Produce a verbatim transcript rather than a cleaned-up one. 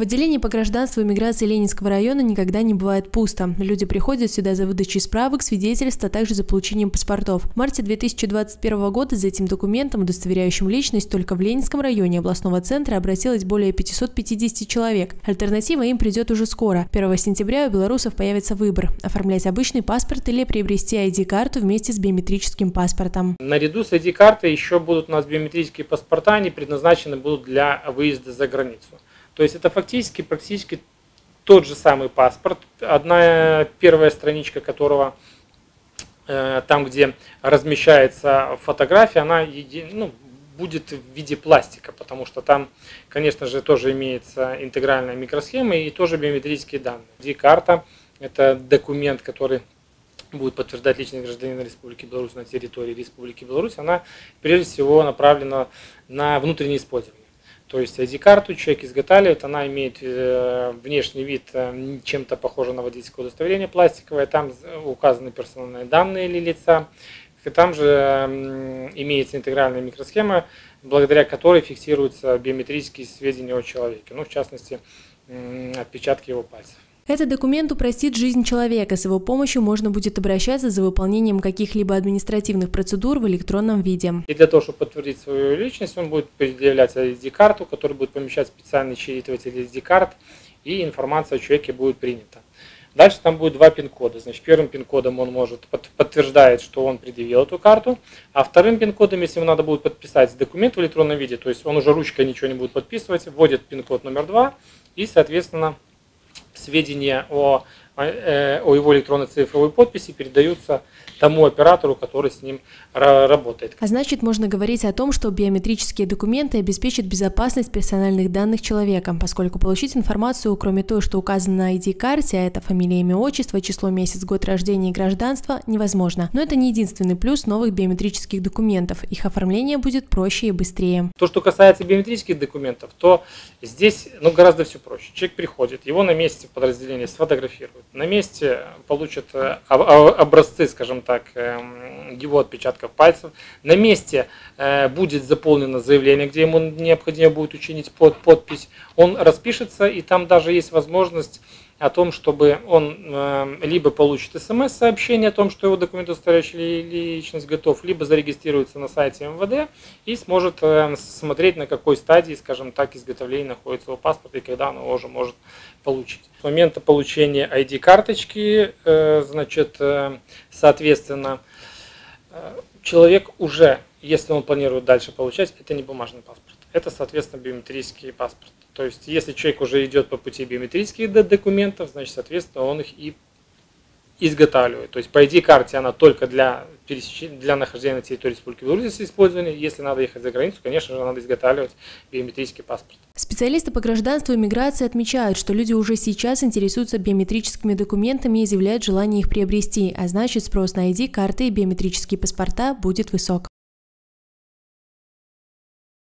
В отделении по гражданству и миграции Ленинского района никогда не бывает пусто. Люди приходят сюда за выдачей справок, свидетельств, а также за получением паспортов. В марте две тысячи двадцать первого года за этим документом, удостоверяющим личность, только в Ленинском районе областного центра обратилось более пятисот пятидесяти человек. Альтернатива им придет уже скоро. первого сентября у белорусов появится выбор – оформлять обычный паспорт или приобрести ай ди-карту вместе с биометрическим паспортом. Наряду с ай ди-картой еще будут у нас биометрические паспорта, они предназначены будут для выезда за границу. То есть это фактически практически тот же самый паспорт, одна первая страничка которого, там где размещается фотография, она ну, будет в виде пластика, потому что там, конечно же, тоже имеется интегральная микросхема и тоже биометрические данные. ай ди-карта – это документ, который будет подтверждать личность гражданина Республики Беларусь на территории Республики Беларусь, она прежде всего направлена на внутреннее использование. То есть ай ди-карту человек изготавливает, она имеет внешний вид чем-то похожий на водительское удостоверение пластиковое, там указаны персональные данные или лица, там же имеется интегральная микросхема, благодаря которой фиксируются биометрические сведения о человеке, ну в частности отпечатки его пальцев. Этот документ упростит жизнь человека. С его помощью можно будет обращаться за выполнением каких-либо административных процедур в электронном виде. И для того, чтобы подтвердить свою личность, он будет предъявлять ай ди-карту, которая будет помещать специальный считыватель ай ди-карт, и информация о человеке будет принята. Дальше там будет два пин-кода. Значит, первым пин-кодом он может подтверждает, что он предъявил эту карту, а вторым пин-кодом, если ему надо будет подписать документ в электронном виде, то есть он уже ручкой ничего не будет подписывать, вводит пин-код номер два и, соответственно, сведения о, о его электронной цифровой подписи передаются тому оператору, который с ним работает. А значит, можно говорить о том, что биометрические документы обеспечат безопасность персональных данных человека, поскольку получить информацию, кроме той, что указано на ай ди-карте, а это фамилия, имя, отчество, число, месяц, год рождения и гражданство, невозможно. Но это не единственный плюс новых биометрических документов. Их оформление будет проще и быстрее. То, что касается биометрических документов, то здесь ну, гораздо все проще. Человек приходит, его на месте подразделения сфотографируют, на месте получат образцы, скажем так, Так, его отпечатков пальцев. На месте будет заполнено заявление, где ему необходимо будет учинить под подпись. Он распишется, и там даже есть возможность о том, чтобы он либо получит смс-сообщение о том, что его документ, удостоверяющий личность, готов, либо зарегистрируется на сайте эм вэ дэ и сможет смотреть, на какой стадии, скажем так, изготовления находится его паспорт и когда он его уже может получить. С момента получения ай ди-карточки, значит, соответственно, человек уже, если он планирует дальше получать, это не бумажный паспорт, это, соответственно, биометрический паспорт. То есть, если человек уже идет по пути биометрических документов, значит, соответственно, он их и изготавливает. То есть, по ай ди-карте она только для, для нахождения на территории Республики Беларусь использования. Если надо ехать за границу, конечно же, надо изготавливать биометрический паспорт. Специалисты по гражданству и миграции отмечают, что люди уже сейчас интересуются биометрическими документами и изъявляют желание их приобрести, а значит, спрос на ай ди-карты и биометрические паспорта будет высок.